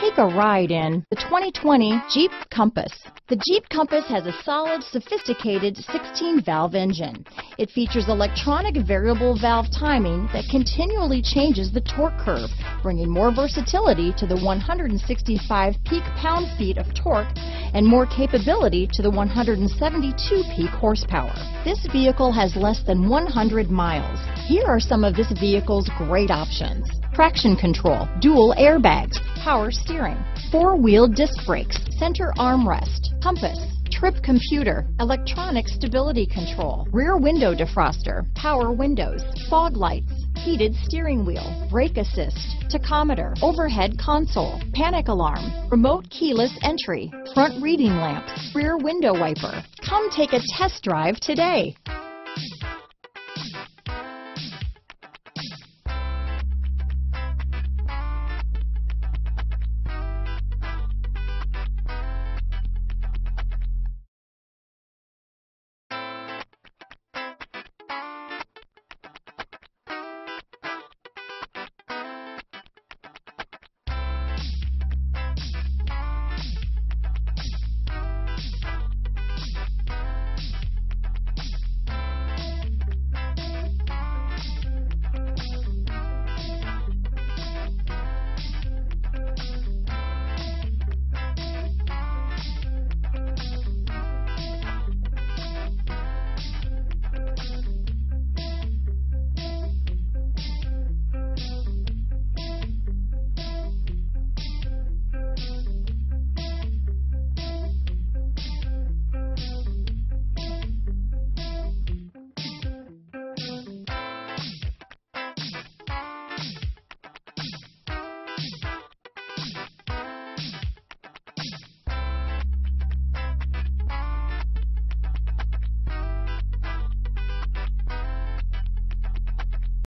Take a ride in the 2020 Jeep Compass. The Jeep Compass has a solid, sophisticated 16-valve engine. It features electronic variable valve timing that continually changes the torque curve, bringing more versatility to the 165 peak pound-feet of torque and more capability to the 172 peak horsepower. This vehicle has less than 100 miles. Here are some of this vehicle's great options: traction control, dual airbags, power steering, four-wheel disc brakes, center armrest, compass, trip computer, electronic stability control, rear window defroster, power windows, fog lights, heated steering wheel, brake assist, tachometer, overhead console, panic alarm, remote keyless entry, front reading lamps, rear window wiper. Come take a test drive today.